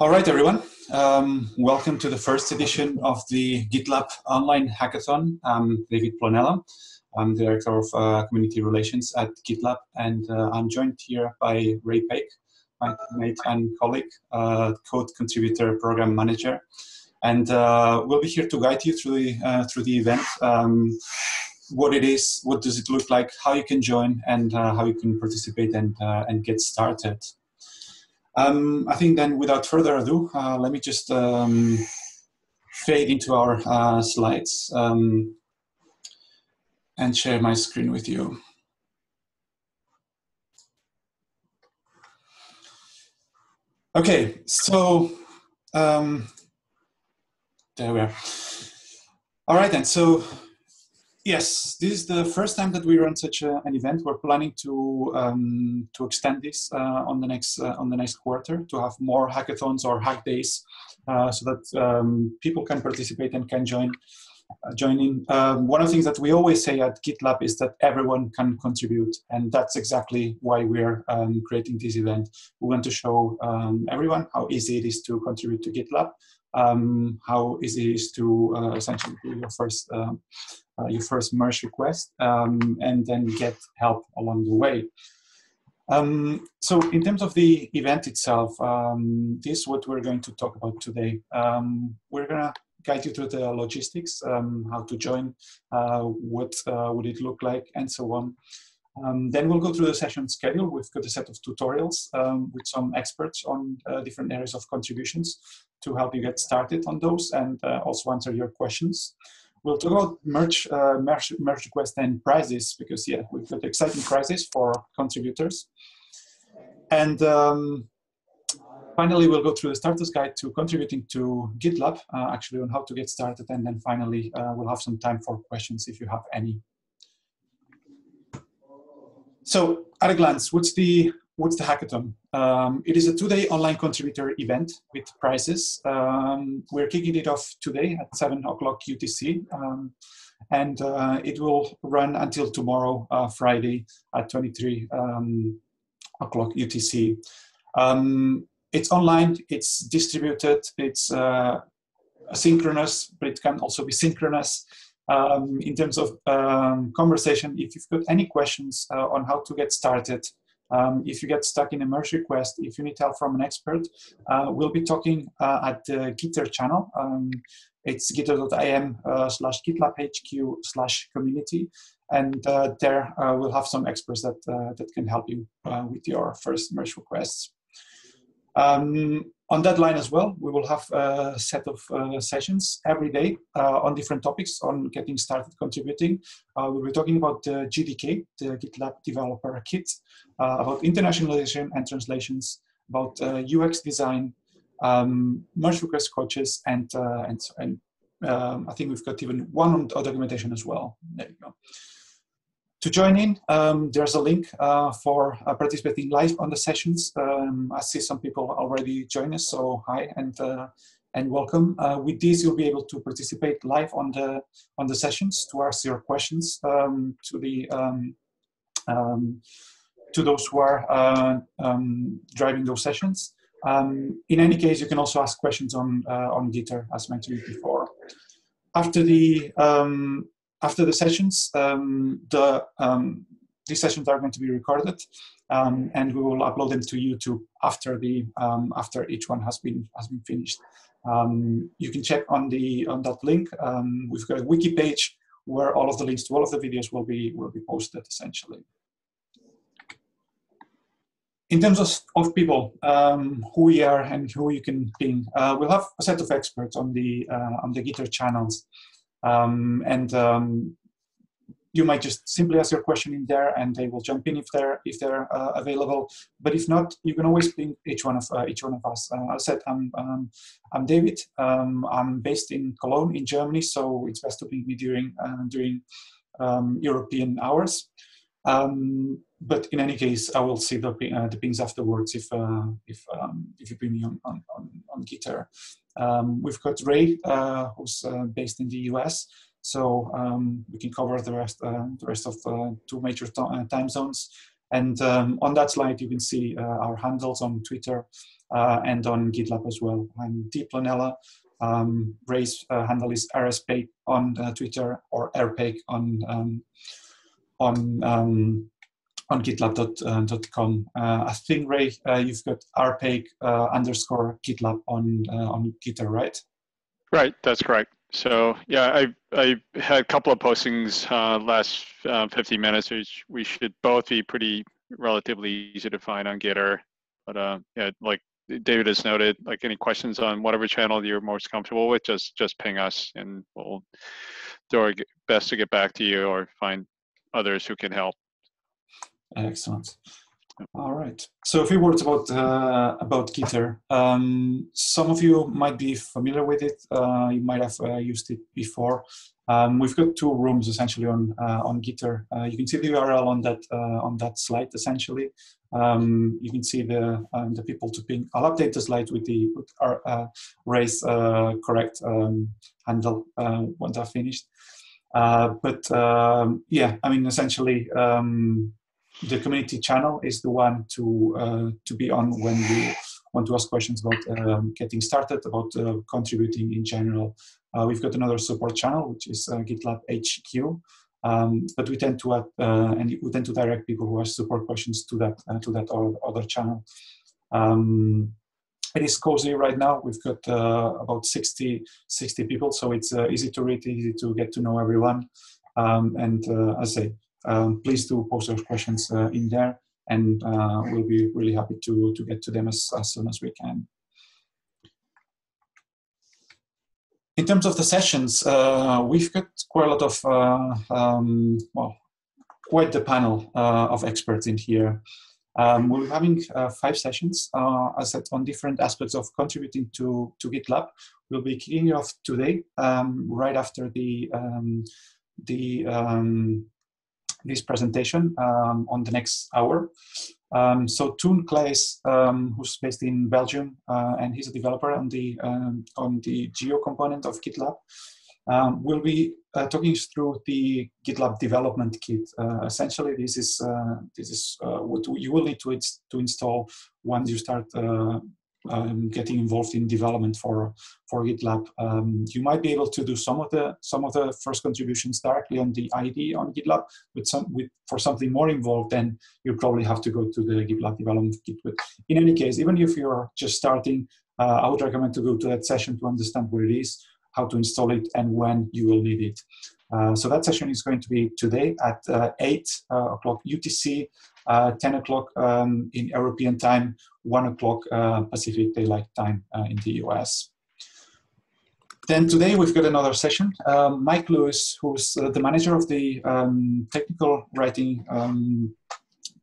All right, everyone. Welcome to the first edition of the GitLab Online Hackathon. I'm David Planella. I'm the Director of Community Relations at GitLab, and I'm joined here by Ray Paik, my mate and colleague, Code Contributor Program Manager. And we'll be here to guide you through the event, what it is, what does it look like, how you can join, and how you can participate and get started. I think then, without further ado, let me just fade into our slides and share my screen with you. Okay, so there we are. All right then, so yes, this is the first time that we run such an event. We're planning to extend this on the next quarter, to have more hackathons or hack days, so that people can participate and can join in. One of the things that we always say at GitLab is that everyone can contribute, and that's exactly why we're creating this event. We want to show everyone how easy it is to contribute to GitLab, how easy it is to essentially do your first merge request, and then get help along the way. So in terms of the event itself, this is what we're going to talk about today. We're going to guide you through the logistics, how to join, what would it look like, and so on. Then we'll go through the session schedule. We've got a set of tutorials with some experts on different areas of contributions to help you get started on those, and also answer your questions. We'll talk about merge requests and prizes, because yeah, we've got exciting prizes for contributors. And finally, we'll go through the starter's guide to contributing to GitLab, actually on how to get started. And then finally, we'll have some time for questions if you have any. So at a glance, what's the hackathon? It is a two-day online contributor event with prizes. We're kicking it off today at 7 o'clock UTC, and it will run until tomorrow, Friday, at 23 o'clock UTC. It's online, it's distributed, it's asynchronous, but it can also be synchronous. In terms of conversation, if you've got any questions on how to get started, if you get stuck in a merge request, if you need help from an expert, we'll be talking at the Gitter channel. It's gitter.im/GitLabHQ/community. And there we'll have some experts that can help you with your first merge requests. On that line as well, we will have a set of sessions every day on different topics on getting started contributing. We'll be talking about the GDK, the GitLab Developer Kit, about internationalization and translations, about UX design, merge request coaches, and I think we've got even one on documentation as well. There you go. To join in, there's a link for participating live on the sessions. I see some people already join us, so hi and welcome. With this, you'll be able to participate live on the sessions, to ask your questions to those who are driving those sessions. In any case, you can also ask questions on Gitter, as mentioned before. After the sessions, these sessions are going to be recorded, and we will upload them to YouTube after each one has been finished. You can check on that link. We've got a wiki page where all of the links to all of the videos will be posted essentially. In terms of people, who we are and who you can ping, we'll have a set of experts on the Gitter channels. You might just simply ask your question in there, and they will jump in if they're available. But if not, you can always ping each one of us. As I said, I'm David. I'm based in Cologne, in Germany, so it's best to ping me during European hours. But in any case, I will see the pings afterwards if you ping me on Gitter. We've got Ray, who's based in the US, so we can cover the rest of two major time zones. And on that slide, you can see our handles on Twitter and on GitLab as well. I'm D. Planella. Ray's handle is rspaik on Twitter, or airpaik on GitLab.com. I think, Ray, you've got rpaik underscore GitLab on Gitter, right? Right, that's correct. So yeah, I had a couple of postings last 50 minutes, which we should both be pretty relatively easy to find on Gitter. But yeah, like David has noted, like any questions on whatever channel you're most comfortable with, just ping us and we'll do our best to get back to you or find others who can help. Excellent. All right. So a few words about Gitter. Some of you might be familiar with it. You might have used it before. We've got two rooms essentially on Gitter. You can see the URL on that slide essentially. You can see the people to ping. I'll update the slide with our Ray's correct handle once I've finished. But yeah, I mean essentially. The community channel is the one to be on when you want to ask questions about getting started, about contributing in general. We've got another support channel, which is GitLab HQ, but we tend to add, and we tend to direct people who ask support questions to that other channel. It is cozy right now. We've got about 60 people, so it's easy to read, easy to get to know everyone, and as I say. Please do post your questions in there, and we'll be really happy to get to them as soon as we can. In terms of the sessions, we've got quite a lot of, well, quite the panel of experts in here. We're having 5 sessions, as said, on different aspects of contributing to GitLab. We'll be kicking off today, right after this presentation on the next hour. So Toon Claes, who's based in Belgium, and he's a developer on the geo component of GitLab, will be talking through the GitLab development kit. Essentially, this is what you will need to install once you start getting involved in development for GitLab. You might be able to do some of the first contributions directly on the IDE on GitLab, but for something more involved, then you probably have to go to the GitLab development kit. But in any case, even if you're just starting, I would recommend to go to that session to understand what it is, how to install it, and when you will need it. So that session is going to be today at 8 o'clock UTC, 10 o'clock in European time, 1 o'clock Pacific Daylight Time in the US. Then today we've got another session. Mike Lewis, who's the manager of the technical writing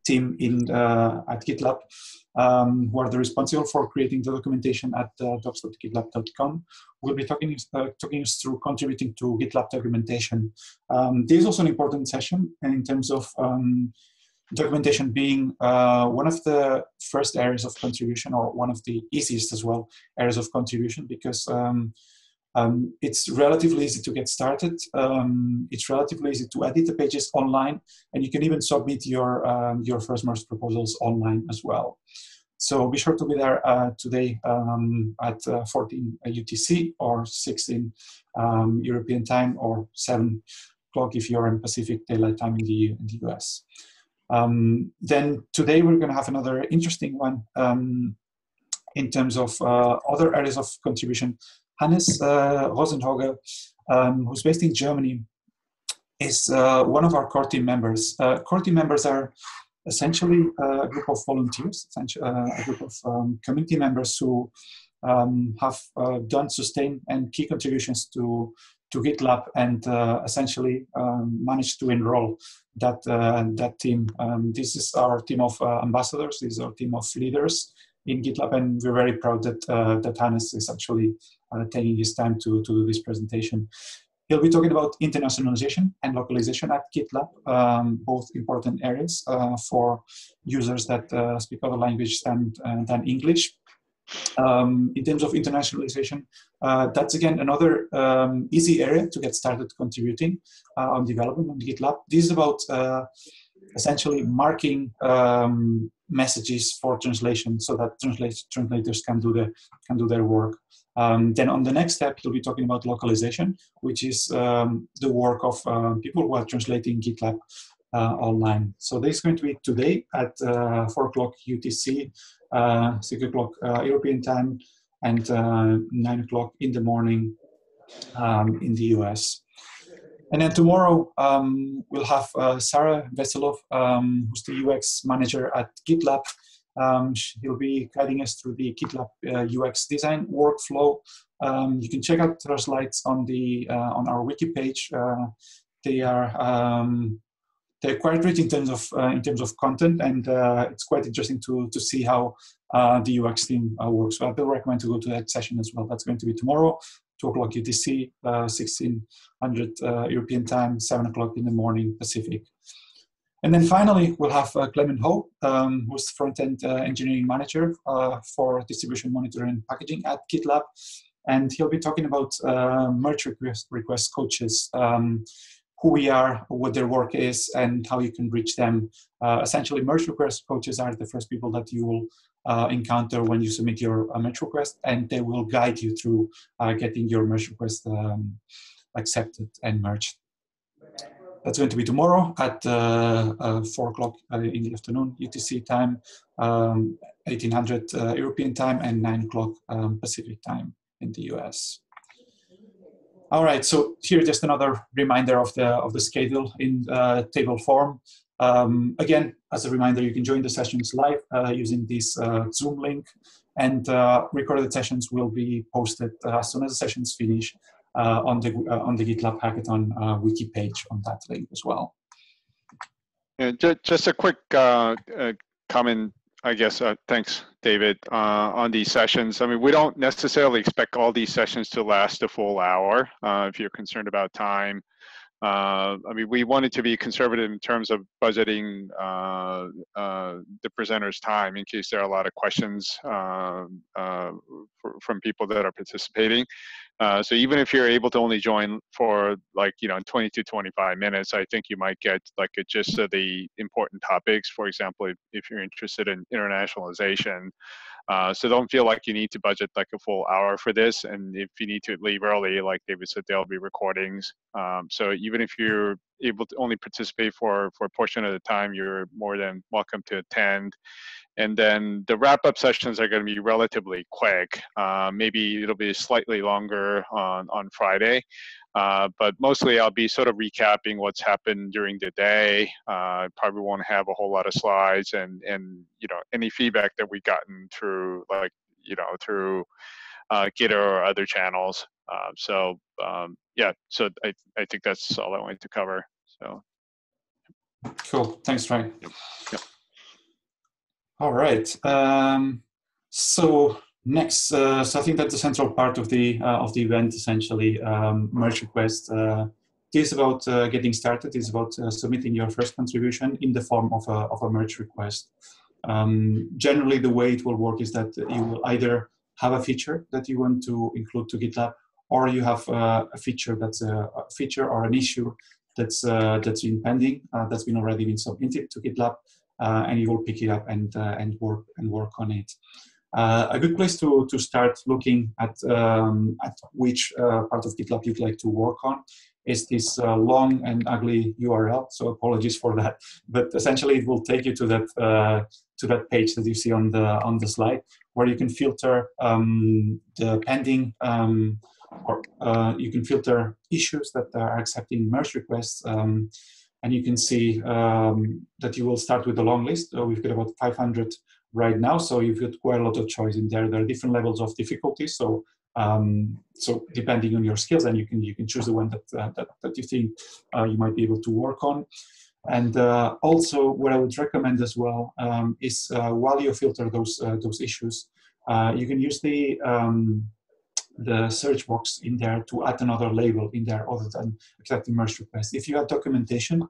team at GitLab, who are responsible for creating the documentation at docs.gitlab.com, will be talking us through contributing to GitLab documentation. This is also an important session in terms of documentation being one of the first areas of contribution, or one of the easiest as well areas of contribution, because it's relatively easy to get started. It's relatively easy to edit the pages online, and you can even submit your first merge proposals online as well. So be sure to be there today at 14 UTC, or 16 European time, or 7 o'clock if you're in Pacific Daylight Time in the US. Then today we're going to have another interesting one in terms of other areas of contribution. Hannes Rosenhager, who's based in Germany, is one of our core team members. Core team members are essentially a group of volunteers, a group of community members who have done sustained and key contributions to GitLab, and essentially managed to enroll that team. This is our team of ambassadors. This is our team of leaders in GitLab, and we're very proud that Hannes is actually taking his time to do this presentation. He'll be talking about internationalization and localization at GitLab, both important areas for users that speak other languages than English. In terms of internationalization, that's again another easy area to get started contributing on development on GitLab. This is about essentially marking messages for translation so that translators can do their work. Then on the next step, we'll be talking about localization, which is the work of people who are translating GitLab online. So this is going to be today at 4 o'clock UTC, 6 o'clock European time, and 9 o'clock in the morning in the US. And then tomorrow we'll have Sarah Veselov, who's the UX manager at GitLab. She'll be guiding us through the GitLab UX design workflow. You can check out her slides on the on our wiki page. They're quite rich in terms of content, and it's quite interesting to see how the UX team works. So I will recommend to go to that session as well. That's going to be tomorrow, 2 o'clock UTC, 1600 European time, 7 o'clock in the morning Pacific. And then finally, we'll have Clement Ho, who's front-end engineering manager for distribution monitoring and packaging at GitLab. And he'll be talking about merge request coaches, who we are, what their work is, and how you can reach them. Essentially, merge request coaches are the first people that you will encounter when you submit your merge request, and they will guide you through getting your merge request accepted and merged. That's going to be tomorrow at 4 o'clock in the afternoon UTC time, 1800 European time, and 9 o'clock Pacific time in the US. All right, so here just another reminder of the schedule in table form. Again, as a reminder, you can join the sessions live using this Zoom link, and recorded sessions will be posted as soon as the sessions finish. On the GitLab Hackathon wiki page on that link as well. Yeah, just a quick comment, I guess. Thanks, David, on these sessions. I mean, we don't necessarily expect all these sessions to last a full hour if you're concerned about time. I mean, we wanted to be conservative in terms of budgeting the presenters' time in case there are a lot of questions from people that are participating. So even if you're able to only join for, like, you know, 20 to 25 minutes, I think you might get like a gist of the important topics. For example, if you're interested in internationalization, so don't feel like you need to budget like a full hour for this. And if you need to leave early, like David said, there'll be recordings. So even if you're able to only participate for a portion of the time, you're more than welcome to attend. And then the wrap-up sessions are going to be relatively quick. Maybe it'll be slightly longer on Friday, but mostly I'll be sort of recapping what's happened during the day. I probably won't have a whole lot of slides, and you know, any feedback that we've gotten through, like, you know, through Gitter or other channels. Yeah, so I think that's all I wanted to cover. So cool. Thanks, Ray. Yep. All right. So next, so I think that's the central part of the event, essentially, merge request. It is about getting started. It's about submitting your first contribution in the form of a merge request. Generally, the way it will work is that you will either have a feature that you want to include to GitLab, or you have a feature that's a feature or an issue that's been pending, that's been already been submitted to GitLab. And you will pick it up and work on it. A good place to start looking at which part of GitLab you'd like to work on is this long and ugly URL. So apologies for that, but essentially it will take you to that page that you see on the slide, where you can filter the pending or you can filter issues that are accepting merge requests. And you can see that you will start with a long list. We've got about 500 right now, so you've got quite a lot of choice in there. There are different levels of difficulty, so so depending on your skills, and you can choose the one that you think you might be able to work on. And also, what I would recommend as well is while you filter those issues, you can use the search box in there to add another label in there other than accepting merge requests. If you have documentation,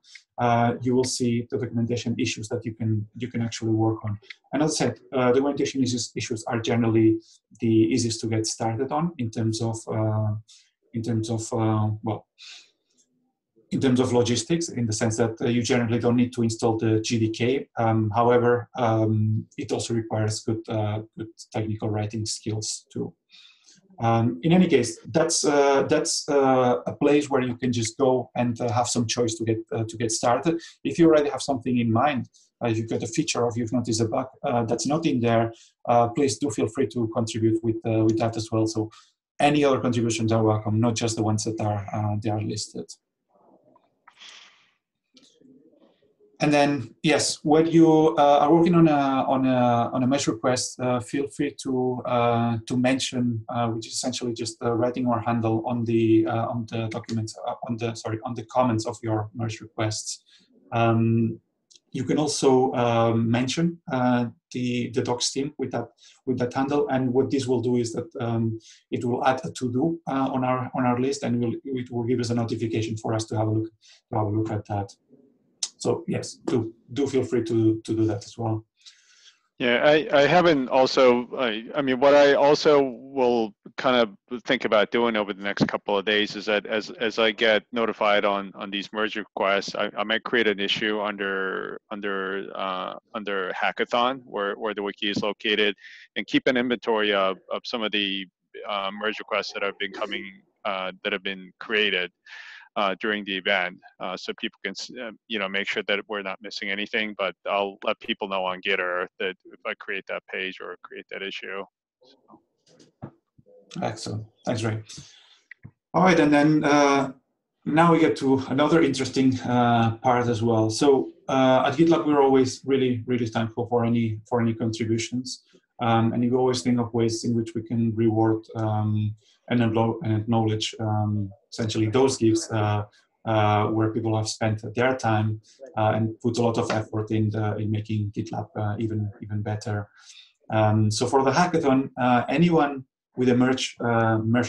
you will see the documentation issues that you can actually work on. And as I said, documentation issues are generally the easiest to get started on in terms of well, in terms of logistics, in the sense that you generally don't need to install the GDK. However, it also requires good, good technical writing skills too. In any case, that's a place where you can just go and have some choice to get started. If you already have something in mind, if you've got a feature or you've noticed a bug that's not in there, please do feel free to contribute with that as well. So any other contributions are welcome, not just the ones that are listed. And then, yes, when you are working on a merge request, feel free to mention, which is essentially just writing or handle on the comments of your merge requests. You can also mention the docs team with that handle, and what this will do is that it will add a to-do on our list, and it will give us a notification for us to have a look at that. So yes, do feel free to do that as well. Yeah, I haven't also, I mean, what I also will kind of think about doing over the next couple of days is that as I get notified on these merge requests, I might create an issue under Hackathon where the wiki is located, and keep an inventory of some of the merge requests that have been created. During the event, so people can, make sure that we're not missing anything. But I'll let people know on Gitter that if I create that page or create that issue. So. Excellent. Thanks, Ray. All right, and then now we get to another interesting part as well. So at GitLab, we're always really, really thankful for any contributions, and you always think of ways in which we can reward and acknowledge essentially those gifts where people have spent their time and put a lot of effort in making GitLab even better. So for the hackathon, anyone with a merge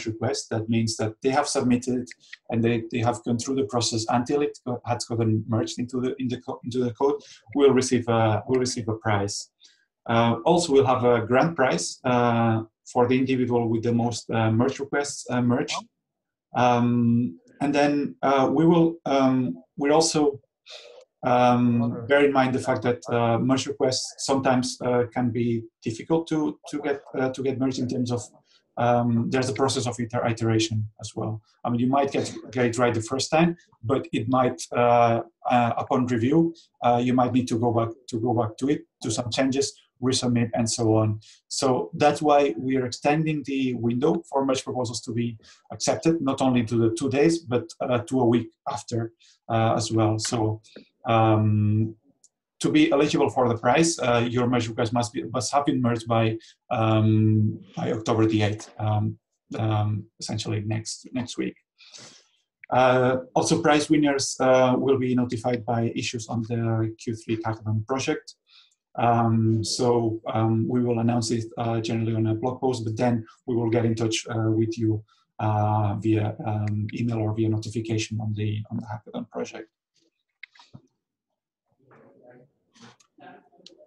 request, that means that they have submitted and they have gone through the process until it has gotten merged into the code, will receive a prize. Also, we'll have a grand prize for the individual with the most merge requests merged. And then we'll also bear in mind the fact that merge requests sometimes can be difficult to get merged in terms of there's a process of iteration as well. I mean, you might get it right the first time, but it might, upon review, you might need to go back to it, do some changes, resubmit, and so on. So that's why we are extending the window for merge proposals to be accepted, not only to the 2 days, but to a week after as well. So to be eligible for the prize, your merge request must have been merged by October the 8th, essentially next week. Also, prize winners will be notified by issues on the Q3 Hackathon project. So we will announce it generally on a blog post, but then we will get in touch with you via email or via notification on the Hackathon project.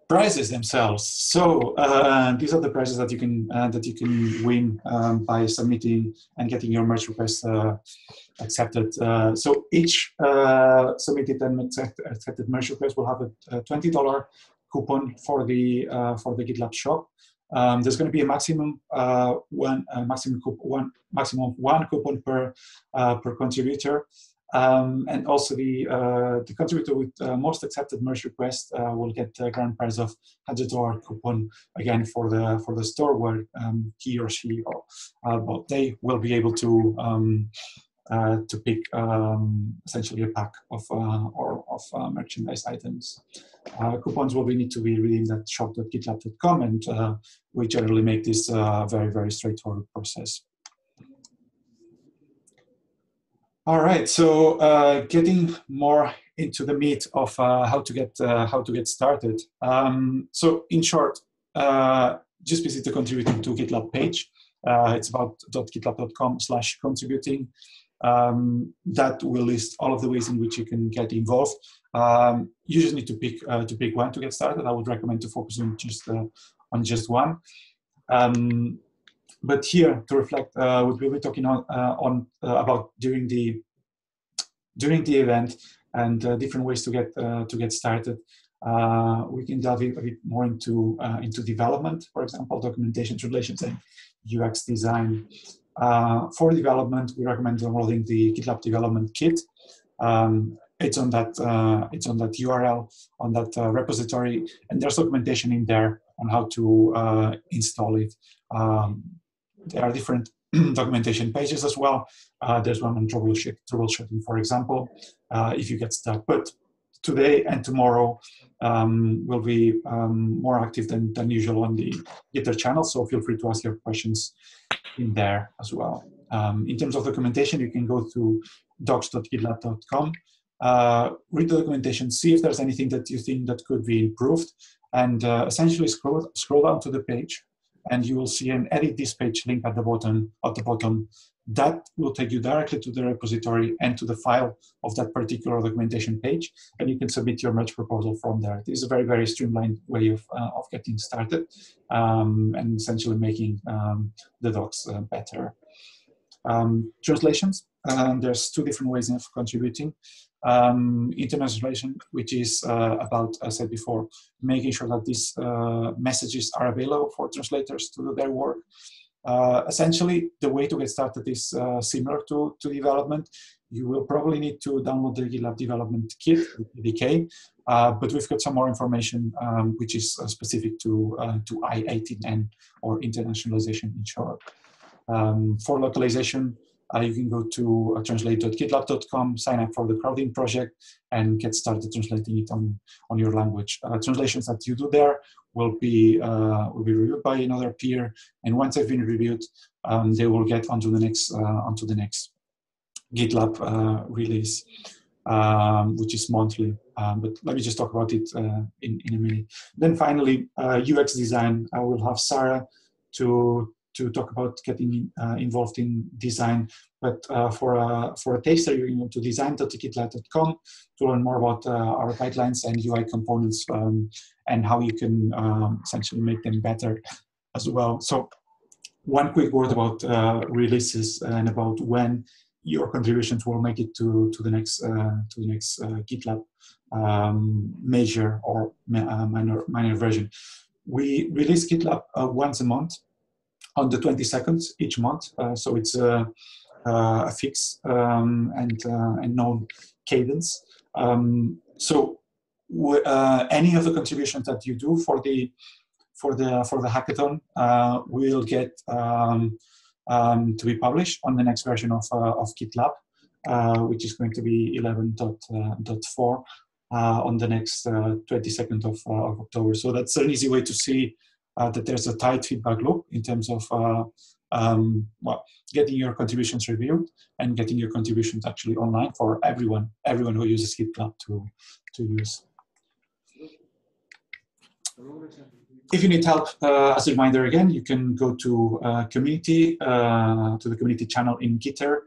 Prizes themselves. So these are the prizes that you can win by submitting and getting your merge request accepted. So each submitted and accepted merge request will have a $20 coupon for the GitLab shop. There's going to be a maximum of one coupon per contributor. And also the contributor with most accepted merge requests will get a grand prize of $100 coupon, again for the store where he or she or they will be able to pick essentially a pack of merchandise items. Coupons will need to be redeemed at shop.gitlab.com, and we generally make this very, very straightforward process. All right, so getting more into the meat of how to get started. So in short, just visit the contributing to GitLab page. It's about .gitlab.com/contributing. That will list all of the ways in which you can get involved. You just need to pick one to get started. I would recommend to focus on just one. But here, to reflect what we'll be talking about during the during the event, and different ways to get started. We can delve a bit more into development, for example, documentation, relations, and UX design. For development, we recommend downloading the GitLab development kit. It's on that URL, on that repository, and there's documentation in there on how to install it. There are different documentation pages as well. There's one on troubleshooting, for example, if you get stuck. But today and tomorrow will be more active than usual on the Gitter channel, so feel free to ask your questions in there as well. In terms of documentation, you can go to docs.gitlab.com, read the documentation, see if there's anything that you think that could be improved, and essentially scroll down to the page, and you will see an edit this page link at the bottom. That will take you directly to the repository and to the file of that particular documentation page, and you can submit your merge proposal from there. It is a very, very streamlined way of getting started and essentially making the docs better. Translations, there's two different ways of contributing. Internationalization, which is about, as I said before, making sure that these messages are available for translators to do their work. Essentially, the way to get started is similar to development. You will probably need to download the GitLab development kit, GDK, but we've got some more information which is specific to I18N, or internationalization in short. For localization, you can go to translate.gitlab.com, sign up for the Crowdin project, and get started translating it on your language. Translations that you do there will be reviewed by another peer, and once they've been reviewed, they will get onto the next GitLab release, which is monthly. But let me just talk about it in a minute. Then finally, UX design. I will have Sarah to talk about getting involved in design, but for a taster, you can go to design.gitlab.com to learn more about our pipelines and UI components and how you can essentially make them better as well. So one quick word about releases and about when your contributions will make it to the next GitLab major or minor version. We release GitLab once a month, on the 22nd each month, so it's a fixed and known cadence. So any of the contributions that you do for the hackathon will get to be published on the next version of GitLab, which is going to be 11.4 on the next 22nd of October. So that's an easy way to see that there's a tight feedback loop in terms of well, getting your contributions reviewed and getting your contributions actually online for everyone who uses GitLab to use. If you need help, as a reminder again, you can go to community, to the community channel in Gitter.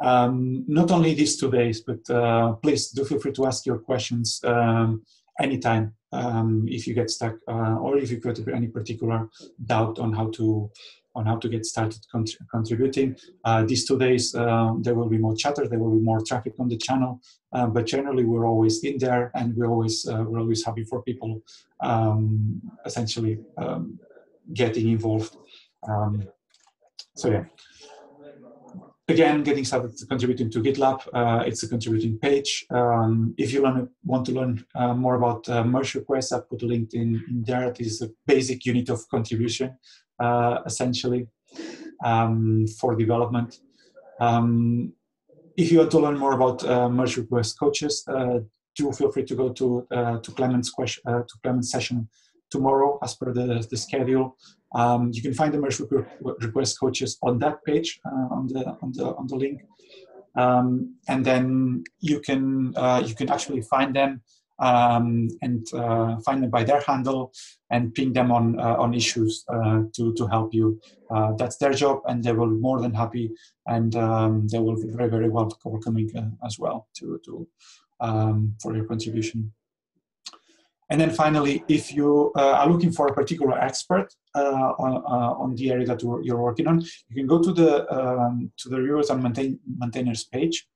Not only these 2 days, but please do feel free to ask your questions anytime. If you get stuck or if you've got any particular doubt on how to get started contributing. These 2 days, there will be more chatter, there will be more traffic on the channel, but generally we're always in there, and we're always happy for people essentially getting involved. So yeah. Again, getting started contributing to GitLab, it's a contributing page. If you want to learn more about merge requests, I've put a link in there. It is a basic unit of contribution, essentially, for development. If you want to learn more about merge request coaches, do feel free to go to Clement's session tomorrow as per the schedule. You can find the merge request coaches on that page, on the link, and then you can actually find them and find them by their handle and ping them on issues to help you. That's their job, and they will be more than happy, and they will be very, very welcoming as well for your contribution. And then finally, if you are looking for a particular expert on the area that you're working on, you can go to the reviewers and maintainers page,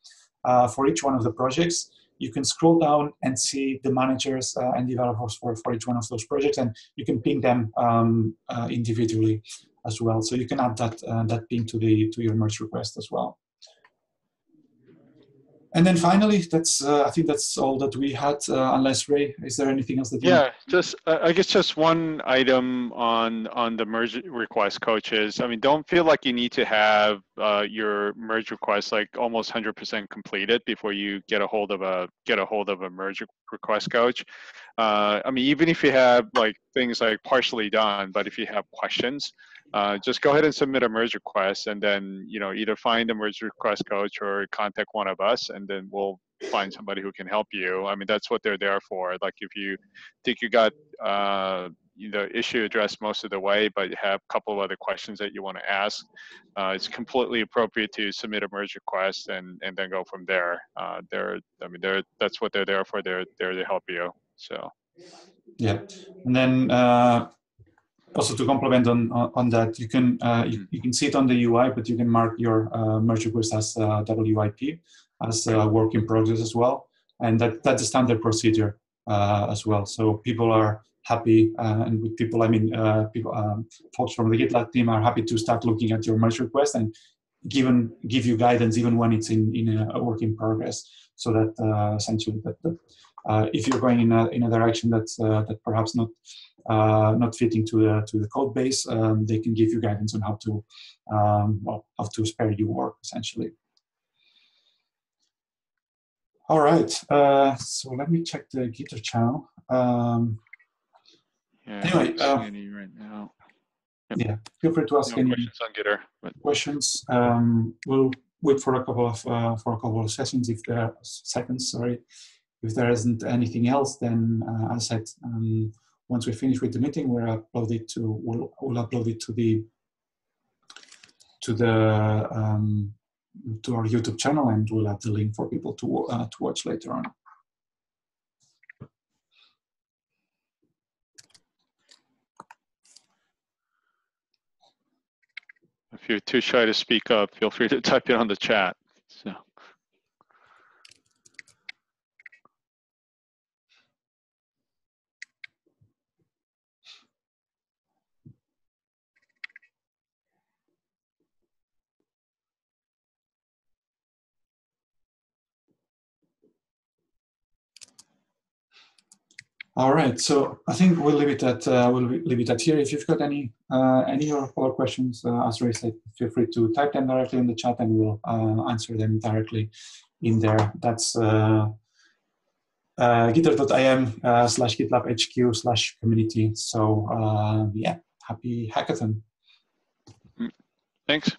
for each one of the projects. You can scroll down and see the managers and developers for each one of those projects, and you can ping them individually as well. So you can add that that ping to the your merge request as well. And then finally, that's I think that's all that we had. Unless Ray, is there anything else that? Yeah, I guess just one item on the merge request, coaches. I mean, don't feel like you need to have your merge request like almost 100% completed before you get a hold of a merge request coach. I mean, even if you have like things like partially done, but if you have questions, just go ahead and submit a merge request, and then either find a merge request coach or contact one of us, and then we'll find somebody who can help you. I mean, that's what they're there for. Like, if you think you got the issue addressed most of the way, but you have a couple of other questions that you want to ask, it's completely appropriate to submit a merge request and then go from there. That's what they're there for. They're there to help you. So yeah, and then. Also, to complement on that, you can see it on the UI, but you can mark your merge request as WIP, as work in progress as well, and that's a standard procedure as well. So people are happy, and with people I mean folks from the GitLab team are happy to start looking at your merge request and give you guidance even when it's in a work in progress. So that essentially if you're going in a direction that perhaps not fitting to the code base, they can give you guidance on how to spare you work, essentially. All right, so let me check the Gitter channel. Yeah, anyway, any right now. Yep. Yeah, feel free to ask any questions on Gitter. Questions. We'll wait for a couple of sessions seconds. Sorry. If there isn't anything else, then as I said, once we finish with the meeting, we'll upload it to our YouTube channel, and we'll have the link for people to watch later on. If you're too shy to speak up, feel free to type it on the chat. So. All right, so I think we'll leave it at here. If you've got any or other questions, as Ray said, feel free to type them directly in the chat, and we'll answer them directly in there. That's gitter.im/GitLabHQ/community. So yeah, happy hackathon. Thanks.